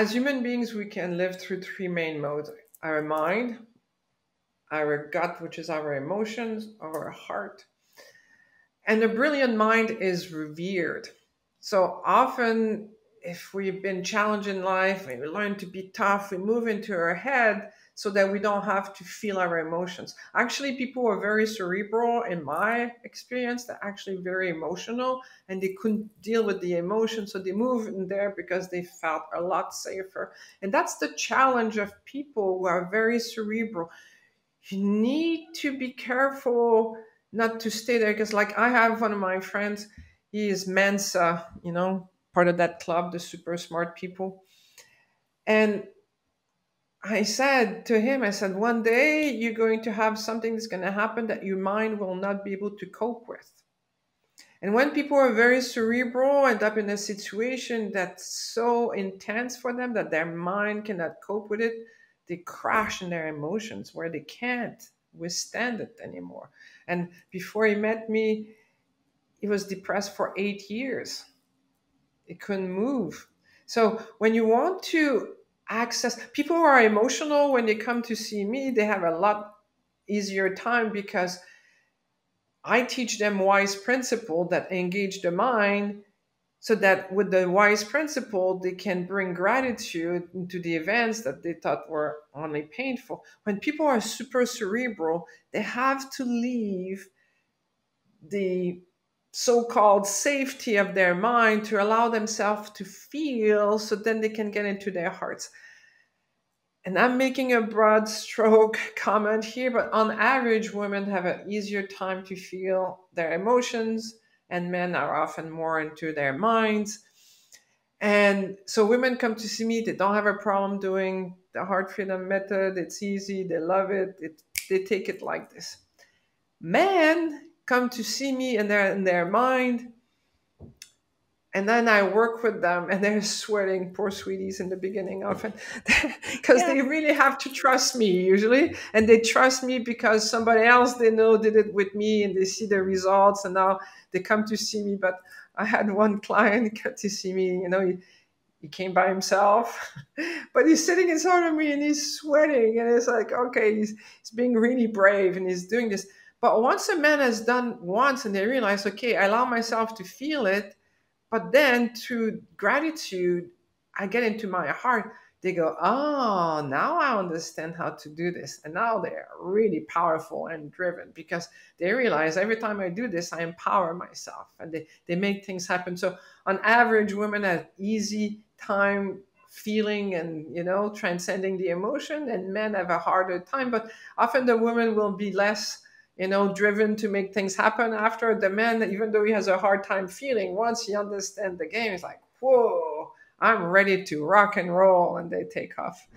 As human beings, we can live through three main modes: our mind, our gut, which is our emotions, our heart. And a brilliant mind is revered. So often, if we've been challenged in life, we learn to be tough, we move into our head so that we don't have to feel our emotions. Actually, people who are very cerebral, in my experience, they're actually very emotional and they couldn't deal with the emotions, so they move in there because they felt a lot safer. And that's the challenge of people who are very cerebral. You need to be careful not to stay there, because like I have one of my friends, he is Mensa, you know, part of that club, the super smart people. And I said to him, I said, one day you're going to have something that's going to happen that your mind will not be able to cope with. And when people are very cerebral, end up in a situation that's so intense for them that their mind cannot cope with it, they crash in their emotions where they can't withstand it anymore. And before he met me, he was depressed for 8 years. It couldn't move. So when you want to access, people who are emotional, when they come to see me, they have a lot easier time because I teach them wise principle that engage the mind, so that with the wise principle, they can bring gratitude into the events that they thought were only painful. When people are super cerebral, they have to leave the so-called safety of their mind to allow themselves to feel, so then they can get into their hearts. And I'm making a broad stroke comment here, but on average, women have an easier time to feel their emotions, and men are often more into their minds. And so women come to see me, they don't have a problem doing the Heart Freedom Method. It's easy, they love it, they take it like this. Men come to see me and they're in their mind. And then I work with them and they're sweating, poor sweeties, in the beginning often, because yeah, they really have to trust me usually. And they trust me because somebody else they know did it with me and they see the results and now they come to see me. But I had one client come to see me, you know, he came by himself, but he's sitting in front of me and he's sweating. And it's like, okay, he's being really brave and he's doing this. But once a man has done once and they realize, okay, I allow myself to feel it, but then through gratitude, I get into my heart, they go, oh, now I understand how to do this. And now they're really powerful and driven because they realize every time I do this, I empower myself and they make things happen. So on average, women have easy time feeling and, you know, transcending the emotion, and men have a harder time, but often the women will be less, you know, driven to make things happen after. The man, even though he has a hard time feeling, once he understands the game, he's like, whoa, I'm ready to rock and roll, and they take off.